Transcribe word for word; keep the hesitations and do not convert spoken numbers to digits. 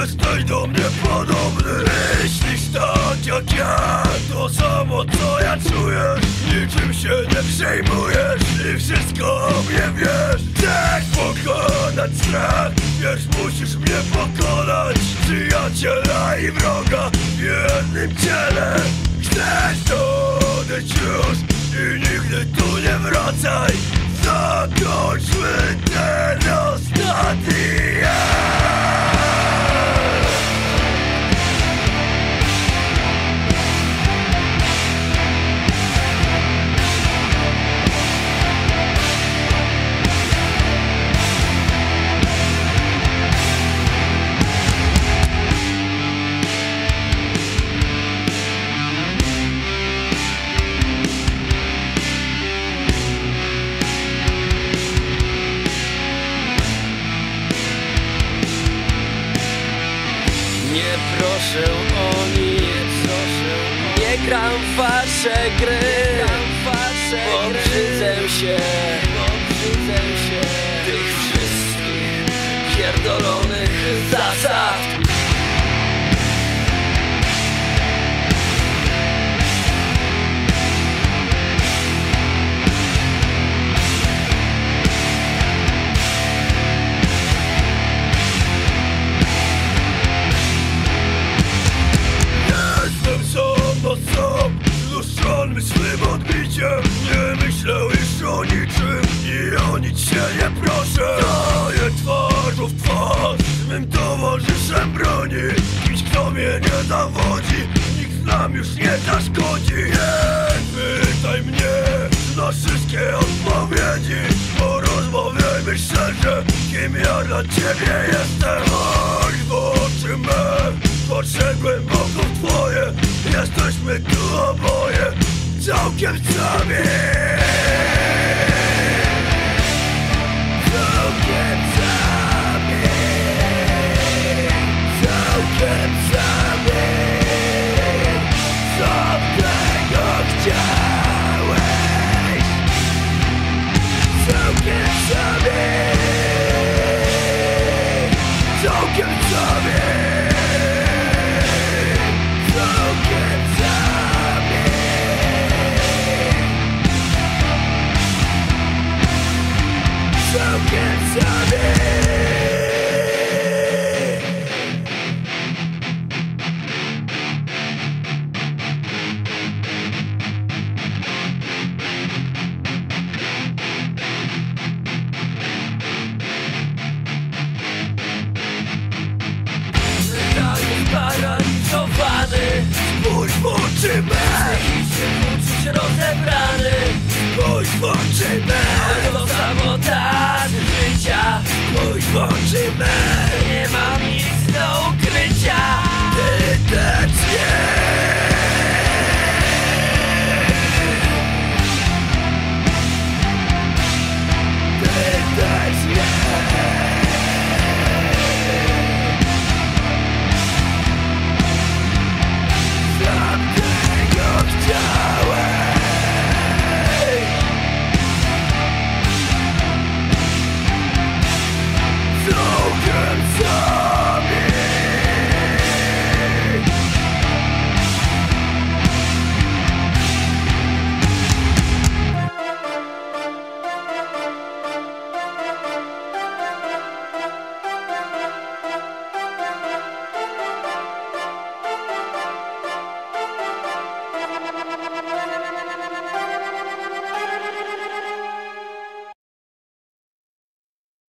jesteś do mnie podobny. Myślisz tak jak ja, to samo co ja czuję. Niczym się nie przejmujesz i wszystko o mnie wiesz. Chcesz pokonać strach, wiesz, musisz mnie pokonać. Przyjaciela i wroga w jednym ciele. Chcesz odejść już i nigdy tu nie wracaj. Zakończmy ten ostatni akt. Nie proszę o nic, nie gram w wasze gry, obrzydzę się, się tych wszystkich pierdolonych zasad. Myślę odbiciem, nie myślę już o niczym i o nic się nie proszę. Daję twarzą w twarz z mym towarzyszem broni. Kimś, kto mnie nie zawodzi, nikt nam już nie zaszkodzi. Nie pytaj mnie na wszystkie odpowiedzi, porozmawiajmy szczerze, kim ja dla ciebie jestem. Chodź w oczy me, podszedłem wokół twoje. Jesteśmy tu oboje całkiem sami, całkiem sami, całkiem sami. Co tego chciałeś? Całkiem sami, całkiem sami. Paralizowany, spójrz w oczy me, psychicznie uczuć rozebrany, spójrz w oczy me, to sabotaż życia, spójrz w oczy me, nie mam nic do ukrycia, ty też nie.